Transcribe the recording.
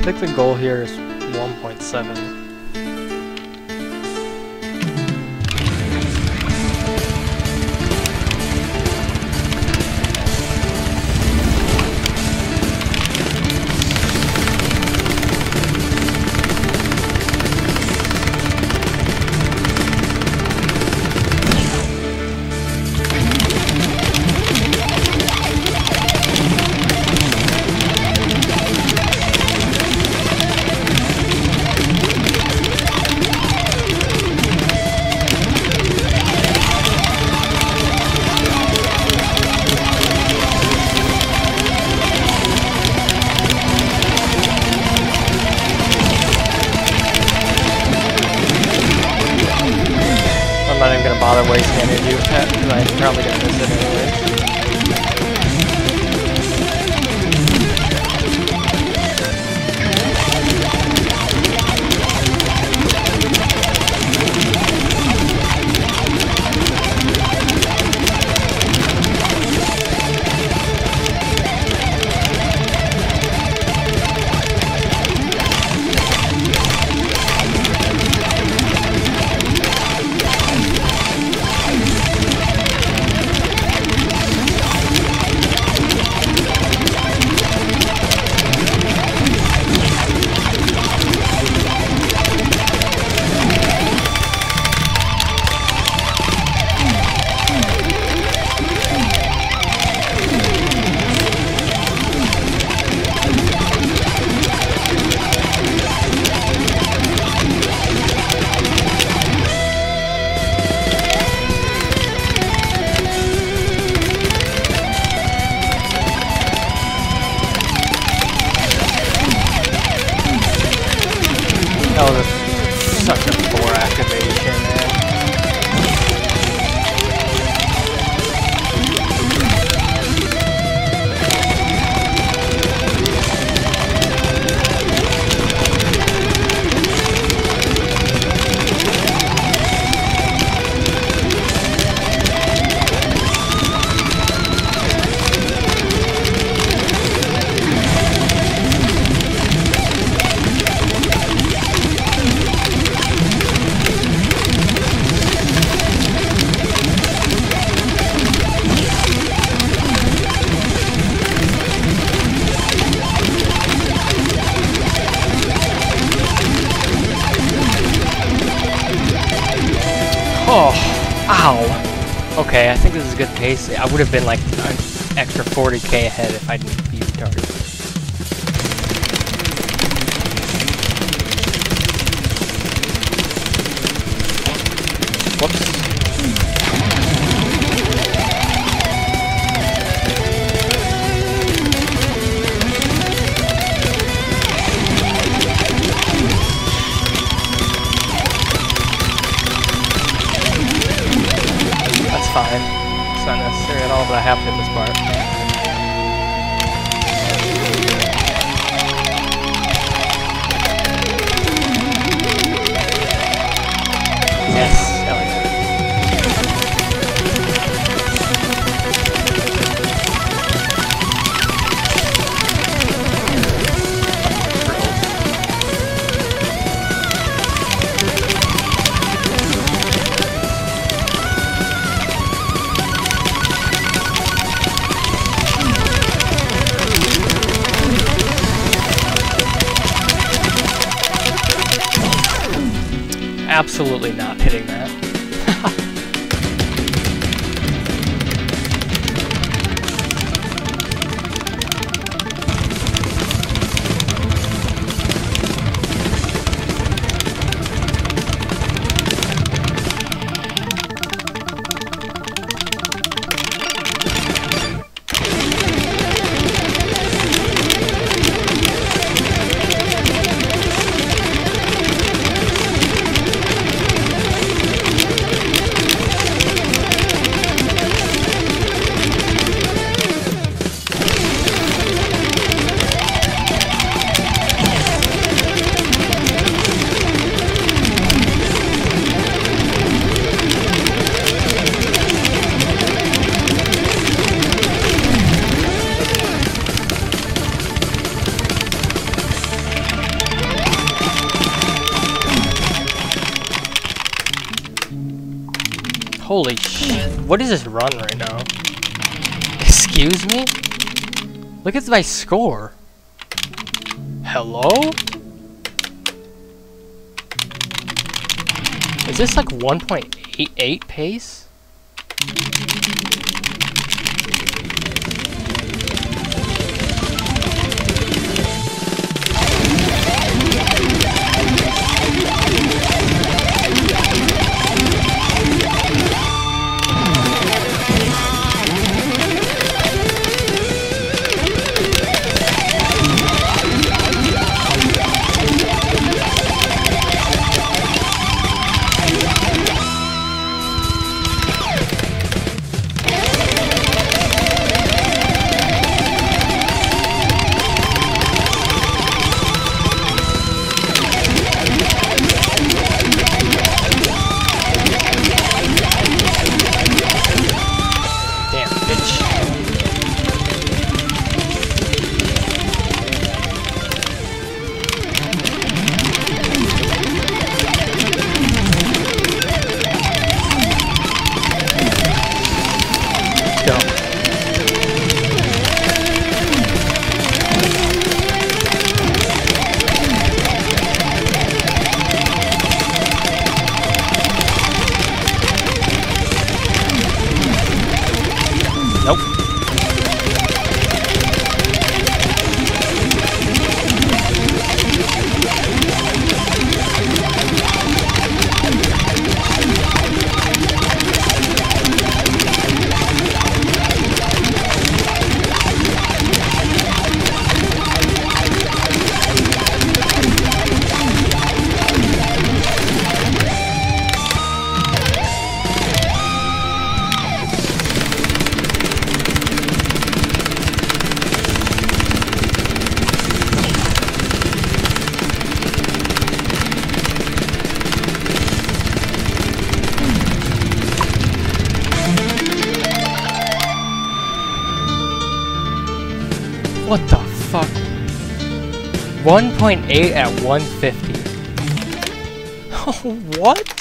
I think the goal here is 1.7. I'm not even going to bother wasting any of you with that, because I'm probably going to miss it anyway. Such a poor activation, Oh, ow. Okay, I think this is a good pace. I would have been like an extra 40k ahead if I didn't be retarded. Fine. It's not necessary at all, but I have to hit this part. Yes, hell absolutely not hitting that. Holy shit. What is this run right now? Excuse me? Look at my score. Hello? Is this like 1.88 pace? What the fuck? 1.8 at 150. What?